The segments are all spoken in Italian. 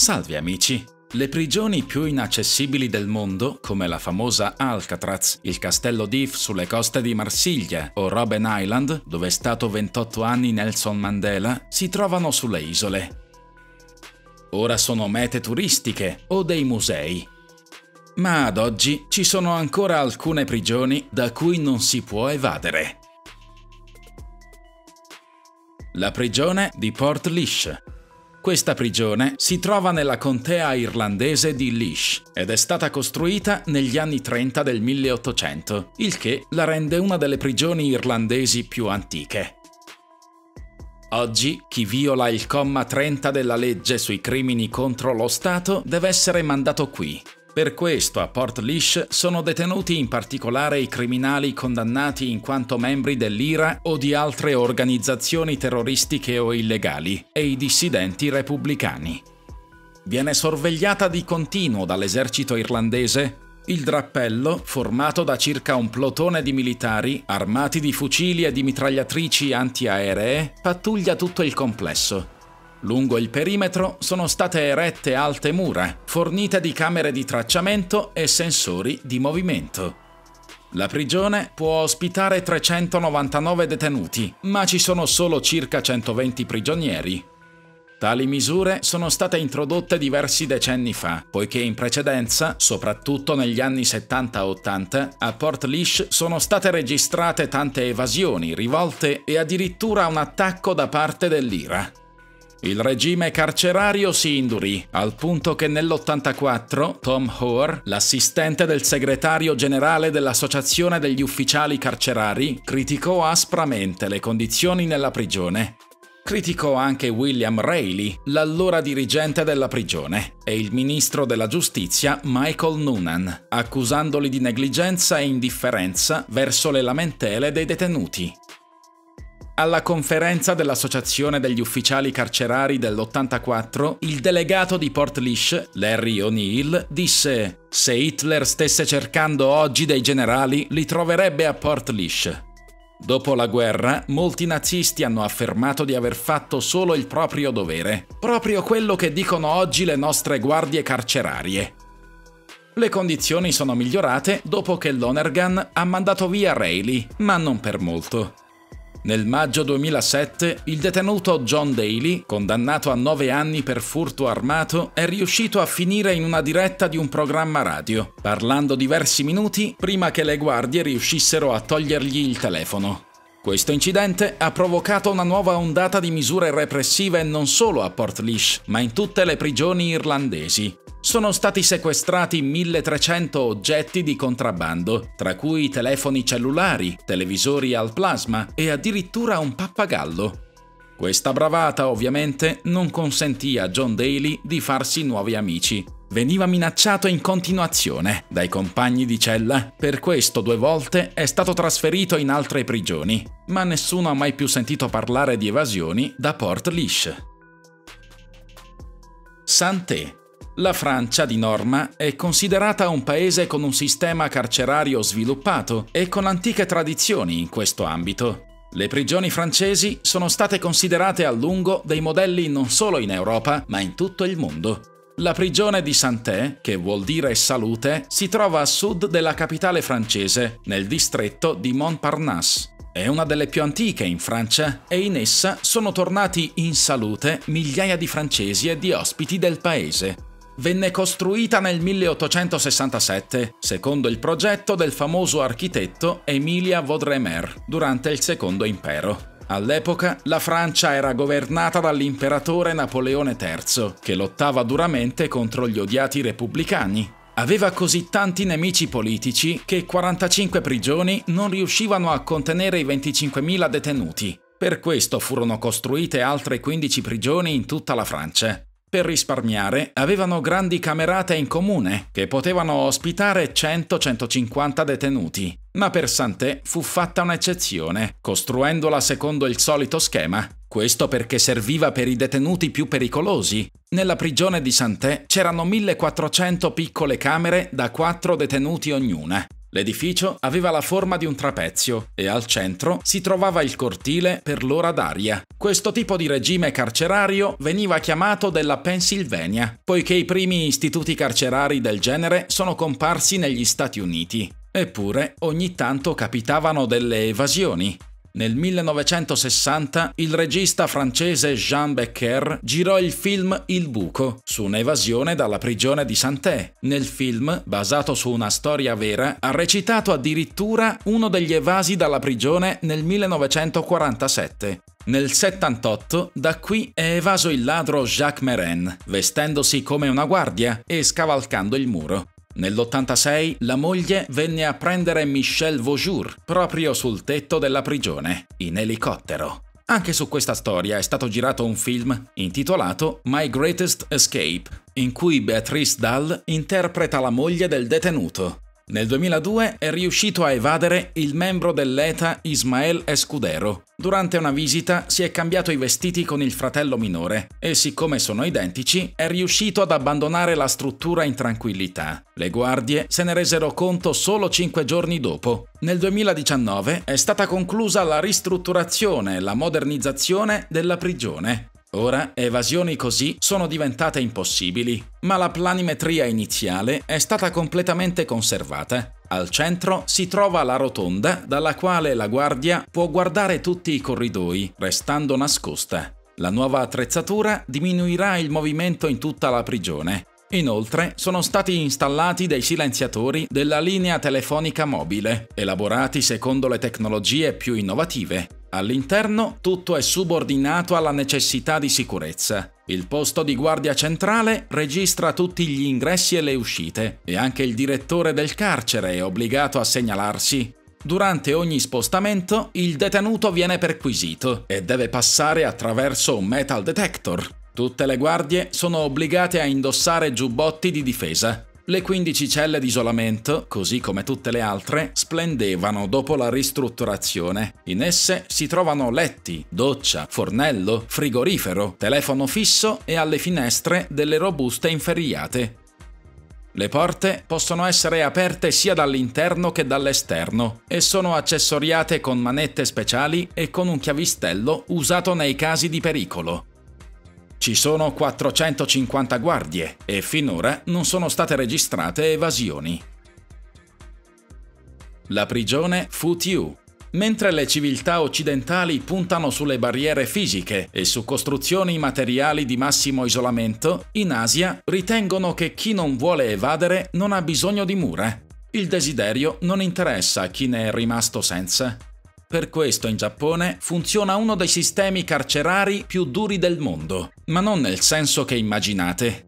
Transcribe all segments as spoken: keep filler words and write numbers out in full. Salve amici! Le prigioni più inaccessibili del mondo, come la famosa Alcatraz, il castello d'If sulle coste di Marsiglia o Robben Island, dove è stato ventotto anni Nelson Mandela, si trovano sulle isole. Ora sono mete turistiche o dei musei. Ma ad oggi ci sono ancora alcune prigioni da cui non si può evadere. La prigione di Portlaoise. Questa prigione si trova nella contea irlandese di Laois ed è stata costruita negli anni trenta del milleottocento, il che la rende una delle prigioni irlandesi più antiche. Oggi chi viola il comma trenta della legge sui crimini contro lo Stato deve essere mandato qui. Per questo a Portlaoise sono detenuti in particolare i criminali condannati in quanto membri dell'I R A o di altre organizzazioni terroristiche o illegali e i dissidenti repubblicani. Viene sorvegliata di continuo dall'esercito irlandese il drappello formato da circa un plotone di militari armati di fucili e di mitragliatrici antiaeree pattuglia tutto il complesso. Lungo il perimetro sono state erette alte mura, fornite di camere di tracciamento e sensori di movimento. La prigione può ospitare trecentonovantanove detenuti, ma ci sono solo circa centoventi prigionieri. Tali misure sono state introdotte diversi decenni fa, poiché in precedenza, soprattutto negli anni settanta ottanta, a Portlaoise sono state registrate tante evasioni, rivolte e addirittura un attacco da parte dell'I R A. Il regime carcerario si indurì, al punto che nell'ottantaquattro Tom Hoare, l'assistente del segretario generale dell'Associazione degli Ufficiali Carcerari, criticò aspramente le condizioni nella prigione. Criticò anche William Rayleigh, l'allora dirigente della prigione, e il ministro della giustizia Michael Noonan, accusandoli di negligenza e indifferenza verso le lamentele dei detenuti. Alla conferenza dell'Associazione degli Ufficiali Carcerari dell'ottantaquattro, il delegato di Portlaoise, Larry O'Neill, disse: «Se Hitler stesse cercando oggi dei generali, li troverebbe a Portlaoise». Dopo la guerra, molti nazisti hanno affermato di aver fatto solo il proprio dovere, proprio quello che dicono oggi le nostre guardie carcerarie. Le condizioni sono migliorate dopo che Lonergan ha mandato via Rayleigh, ma non per molto. Nel maggio duemilasette il detenuto John Daly, condannato a nove anni per furto armato, è riuscito a finire in una diretta di un programma radio, parlando diversi minuti prima che le guardie riuscissero a togliergli il telefono. Questo incidente ha provocato una nuova ondata di misure repressive non solo a Portlaoise, ma in tutte le prigioni irlandesi. Sono stati sequestrati milletrecento oggetti di contrabbando, tra cui telefoni cellulari, televisori al plasma e addirittura un pappagallo. Questa bravata ovviamente non consentì a John Daly di farsi nuovi amici. Veniva minacciato in continuazione dai compagni di cella, per questo due volte è stato trasferito in altre prigioni, ma nessuno ha mai più sentito parlare di evasioni da Portlaoise. Santé. La Francia di norma è considerata un paese con un sistema carcerario sviluppato e con antiche tradizioni in questo ambito. Le prigioni francesi sono state considerate a lungo dei modelli non solo in Europa, ma in tutto il mondo. La prigione di Santé, che vuol dire salute, si trova a sud della capitale francese, nel distretto di Montparnasse. È una delle più antiche in Francia e in essa sono tornati in salute migliaia di francesi e di ospiti del paese. Venne costruita nel milleottocentosessantasette, secondo il progetto del famoso architetto Emilia Vaudremer, durante il Secondo Impero. All'epoca la Francia era governata dall'imperatore Napoleone terzo, che lottava duramente contro gli odiati repubblicani. Aveva così tanti nemici politici che quarantacinque prigioni non riuscivano a contenere i venticinquemila detenuti. Per questo furono costruite altre quindici prigioni in tutta la Francia. Per risparmiare avevano grandi camerate in comune che potevano ospitare cento centocinquanta detenuti, ma per Santé fu fatta un'eccezione, costruendola secondo il solito schema, questo perché serviva per i detenuti più pericolosi. Nella prigione di Santé c'erano millequattrocento piccole camere da quattro detenuti ognuna. L'edificio aveva la forma di un trapezio e al centro si trovava il cortile per l'ora d'aria. Questo tipo di regime carcerario veniva chiamato della Pennsylvania, poiché i primi istituti carcerari del genere sono comparsi negli Stati Uniti. Eppure ogni tanto capitavano delle evasioni. Nel millenovecentosessanta il regista francese Jean Becker girò il film Il Buco, su un'evasione dalla prigione di Santé. Nel film, basato su una storia vera, ha recitato addirittura uno degli evasi dalla prigione nel millenovecentoquarantasette. Nel settantotto da qui è evaso il ladro Jacques Meren, vestendosi come una guardia e scavalcando il muro. Nell'ottantasei la moglie venne a prendere Michel Vaujour proprio sul tetto della prigione, in elicottero. Anche su questa storia è stato girato un film intitolato My Greatest Escape, in cui Beatrice Dall interpreta la moglie del detenuto. Nel duemiladue è riuscito a evadere il membro dell'ETA Ismael Escudero. Durante una visita si è cambiato i vestiti con il fratello minore e, siccome sono identici, è riuscito ad abbandonare la struttura in tranquillità. Le guardie se ne resero conto solo cinque giorni dopo. Nel duemiladiciannove è stata conclusa la ristrutturazione e la modernizzazione della prigione. Ora evasioni così sono diventate impossibili, ma la planimetria iniziale è stata completamente conservata. Al centro si trova la rotonda dalla quale la guardia può guardare tutti i corridoi, restando nascosta. La nuova attrezzatura diminuirà il movimento in tutta la prigione. Inoltre sono stati installati dei silenziatori della linea telefonica mobile, elaborati secondo le tecnologie più innovative. All'interno tutto è subordinato alla necessità di sicurezza. Il posto di guardia centrale registra tutti gli ingressi e le uscite e anche il direttore del carcere è obbligato a segnalarsi. Durante ogni spostamento il detenuto viene perquisito e deve passare attraverso un metal detector. Tutte le guardie sono obbligate a indossare giubbotti di difesa. Le quindici celle di isolamento, così come tutte le altre, splendevano dopo la ristrutturazione. In esse si trovano letti, doccia, fornello, frigorifero, telefono fisso e alle finestre delle robuste inferriate. Le porte possono essere aperte sia dall'interno che dall'esterno e sono accessoriate con manette speciali e con un chiavistello usato nei casi di pericolo. Ci sono quattrocentocinquanta guardie e finora non sono state registrate evasioni. La prigione Futyu. Mentre le civiltà occidentali puntano sulle barriere fisiche e su costruzioni materiali di massimo isolamento, in Asia ritengono che chi non vuole evadere non ha bisogno di mura. Il desiderio non interessa a chi ne è rimasto senza. Per questo in Giappone funziona uno dei sistemi carcerari più duri del mondo, ma non nel senso che immaginate.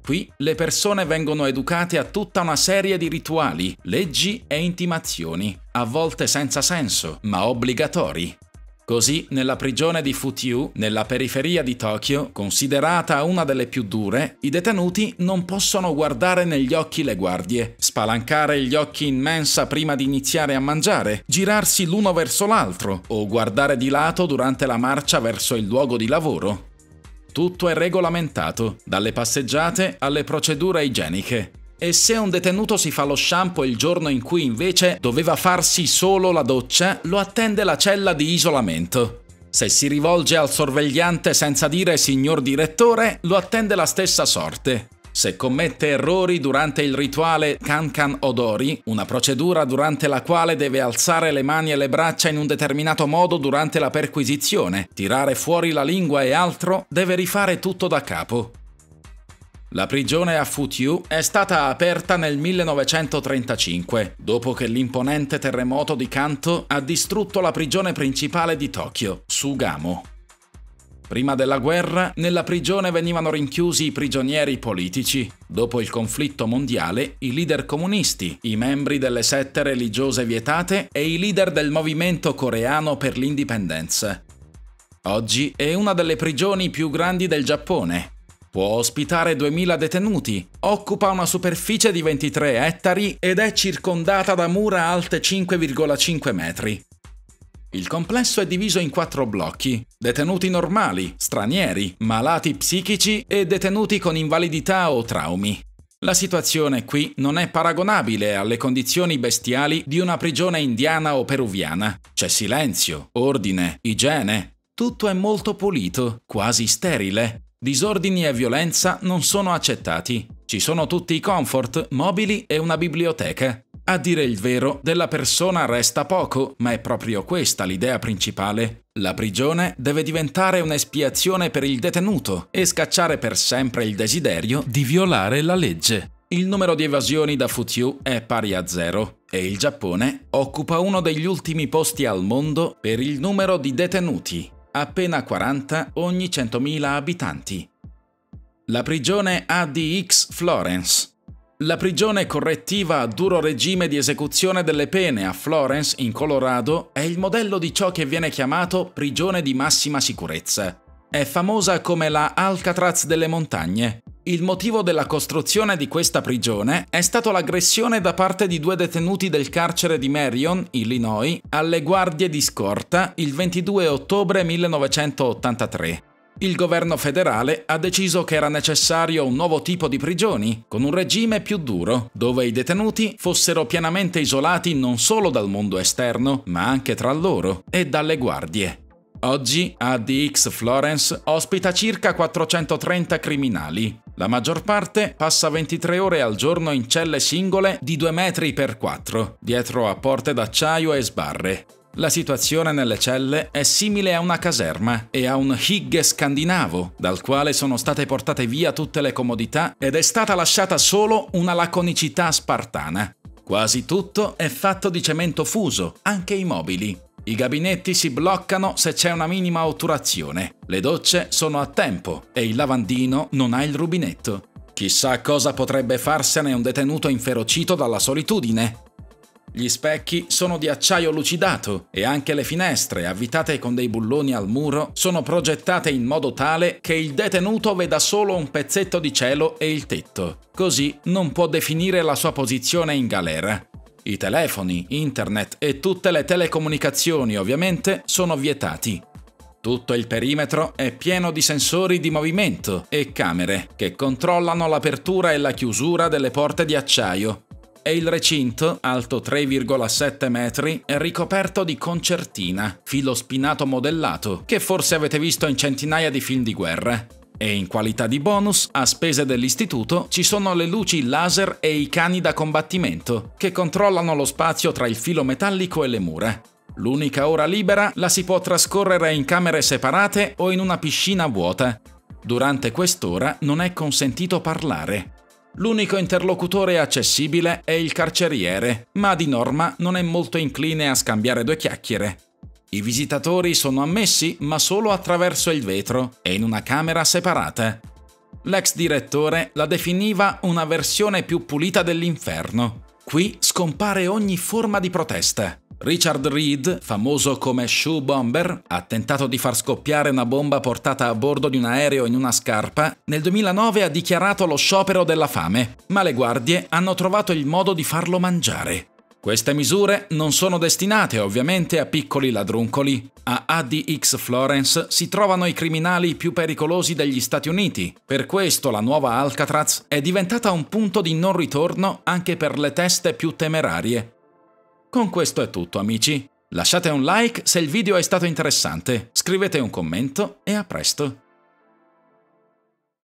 Qui le persone vengono educate a tutta una serie di rituali, leggi e intimazioni, a volte senza senso, ma obbligatori. Così nella prigione di Futyu, nella periferia di Tokyo, considerata una delle più dure, i detenuti non possono guardare negli occhi le guardie, spalancare gli occhi in mensa prima di iniziare a mangiare, girarsi l'uno verso l'altro o guardare di lato durante la marcia verso il luogo di lavoro. Tutto è regolamentato, dalle passeggiate alle procedure igieniche. E se un detenuto si fa lo shampoo il giorno in cui invece doveva farsi solo la doccia, lo attende la cella di isolamento. Se si rivolge al sorvegliante senza dire signor direttore, lo attende la stessa sorte. Se commette errori durante il rituale Kankan Odori, una procedura durante la quale deve alzare le mani e le braccia in un determinato modo durante la perquisizione, tirare fuori la lingua e altro, deve rifare tutto da capo. La prigione a Futyu è stata aperta nel millenovecentotrentacinque, dopo che l'imponente terremoto di Kanto ha distrutto la prigione principale di Tokyo, Sugamo. Prima della guerra, nella prigione venivano rinchiusi i prigionieri politici. Dopo il conflitto mondiale, i leader comunisti, i membri delle sette religiose vietate e i leader del movimento coreano per l'indipendenza. Oggi è una delle prigioni più grandi del Giappone. Può ospitare duemila detenuti, occupa una superficie di ventitré ettari ed è circondata da mura alte cinque virgola cinque metri. Il complesso è diviso in quattro blocchi: detenuti normali, stranieri, malati psichici e detenuti con invalidità o traumi. La situazione qui non è paragonabile alle condizioni bestiali di una prigione indiana o peruviana. C'è silenzio, ordine, igiene, tutto è molto pulito, quasi sterile. Disordini e violenza non sono accettati. Ci sono tutti i comfort, mobili e una biblioteca. A dire il vero, della persona resta poco, ma è proprio questa l'idea principale. La prigione deve diventare un'espiazione per il detenuto e scacciare per sempre il desiderio di violare la legge. Il numero di evasioni da Futyu è pari a zero e il Giappone occupa uno degli ultimi posti al mondo per il numero di detenuti, appena quaranta ogni centomila abitanti. La prigione A D X Florence. La prigione correttiva a duro regime di esecuzione delle pene a Florence, in Colorado, è il modello di ciò che viene chiamato prigione di massima sicurezza. È famosa come la Alcatraz delle montagne. Il motivo della costruzione di questa prigione è stato l'aggressione da parte di due detenuti del carcere di Marion, Illinois, alle guardie di scorta il ventidue ottobre millenovecentottantatré. Il governo federale ha deciso che era necessario un nuovo tipo di prigioni, con un regime più duro, dove i detenuti fossero pienamente isolati non solo dal mondo esterno, ma anche tra loro e dalle guardie. Oggi A D X Florence ospita circa quattrocentotrenta criminali. La maggior parte passa ventitré ore al giorno in celle singole di due metri per quattro, dietro a porte d'acciaio e sbarre. La situazione nelle celle è simile a una caserma e a un higge scandinavo, dal quale sono state portate via tutte le comodità ed è stata lasciata solo una laconicità spartana. Quasi tutto è fatto di cemento fuso, anche i mobili. I gabinetti si bloccano se c'è una minima otturazione, le docce sono a tempo e il lavandino non ha il rubinetto. Chissà cosa potrebbe farsene un detenuto inferocito dalla solitudine. Gli specchi sono di acciaio lucidato e anche le finestre, avvitate con dei bulloni al muro, sono progettate in modo tale che il detenuto veda solo un pezzetto di cielo e il tetto. Così non può definire la sua posizione in galera. I telefoni, internet e tutte le telecomunicazioni, ovviamente, sono vietati. Tutto il perimetro è pieno di sensori di movimento e camere che controllano l'apertura e la chiusura delle porte di acciaio. E il recinto, alto tre virgola sette metri, è ricoperto di concertina, filo spinato modellato, che forse avete visto in centinaia di film di guerra. E in qualità di bonus, a spese dell'istituto, ci sono le luci laser e i cani da combattimento, che controllano lo spazio tra il filo metallico e le mura. L'unica ora libera la si può trascorrere in camere separate o in una piscina vuota. Durante quest'ora non è consentito parlare. L'unico interlocutore accessibile è il carceriere, ma di norma non è molto incline a scambiare due chiacchiere. I visitatori sono ammessi, ma solo attraverso il vetro e in una camera separata. L'ex direttore la definiva una versione più pulita dell'inferno. Qui scompare ogni forma di protesta. Richard Reid, famoso come Shoe Bomber, ha tentato di far scoppiare una bomba portata a bordo di un aereo in una scarpa, nel duemilanove ha dichiarato lo sciopero della fame, ma le guardie hanno trovato il modo di farlo mangiare. Queste misure non sono destinate ovviamente a piccoli ladruncoli. A A D X Florence si trovano i criminali più pericolosi degli Stati Uniti, per questo la nuova Alcatraz è diventata un punto di non ritorno anche per le teste più temerarie. Con questo è tutto, amici. Lasciate un like se il video è stato interessante, scrivete un commento e a presto!